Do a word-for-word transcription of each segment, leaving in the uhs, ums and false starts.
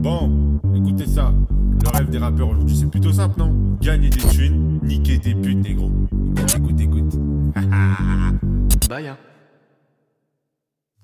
Bon, écoutez ça. Le rêve des rappeurs aujourd'hui, c'est plutôt simple, non? Gagner des thunes, niquer des putes, négro. Écoute, écoute, écoute. Bye, hein.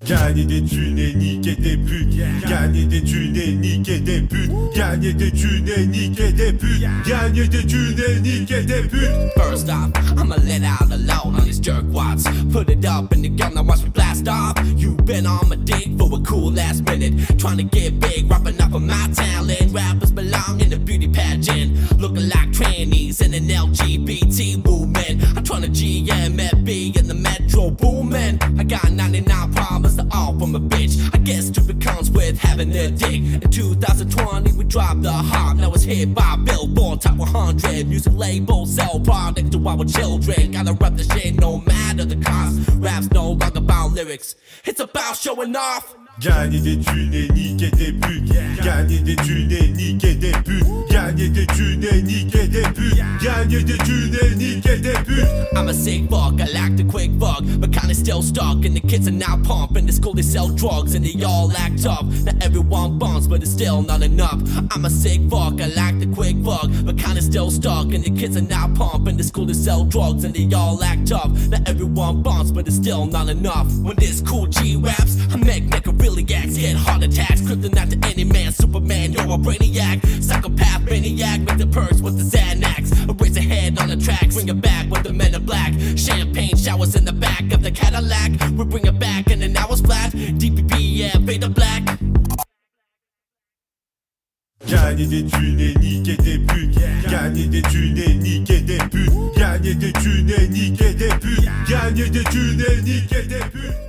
Gagner des thunes et niquer des putes, yeah. Gagner des thunes et niquer des putes, Woo. Gagner des thunes et niquer des putes, yeah. Gagner des thunes et niquer des putes. First off, I'ma let out a loud on these jerkwats. Put it up in the gun, now watch me blast off. You've been on my dick for a cool last minute, trying to get big, rapping up on my talent. Rappers belong in the beauty pageant, looking like trannies in an L G B T movement. I'm trying to G M F B in the metro booming. I got ninety-nine problems. All from a bitch, I guess stupid comes with having a dick. In two thousand twenty we dropped the hop, now it's hit by Billboard Top one hundred. Music labels sell product to our children. Gotta rap the shit no matter the cost. Rap's no longer about lyrics, it's about showing off. Gagner des thunes et niquer des putes, yeah. Gagner des thunes et niquer des putes, gagner des thunes et niquer des putes, yeah. Gagner des thunes et niquer des putes. I'm a sick fuck, I like the quick fuck, but kinda still stuck. And the kids are now pumping, the school they sell drugs and they all act tough. Now everyone bumps, but it's still not enough. I'm a sick fuck, I like the quick fuck, but kinda still stuck. And the kids are now pumping, the school they sell drugs and they all act tough. Now everyone bumps, but it's still not enough. When this cool G raps, I make make a really acts, get heart attacks, kryptonite to any man, Superman, you're a brainiac, psychopath, maniac, make the perks with the Xanax, raise a head on the tracks, bring it back with the men in black, champagne showers in the back of the Cadillac, we bring it back in an hour's flat, D P P, yeah, beta black. Gagner des thunes et niquer des putes, yeah. Gagner des thunes et niquer des putes, Woo. Gagner des thunes et niquer des putes, yeah. Gagner des thunes et niquer des putes.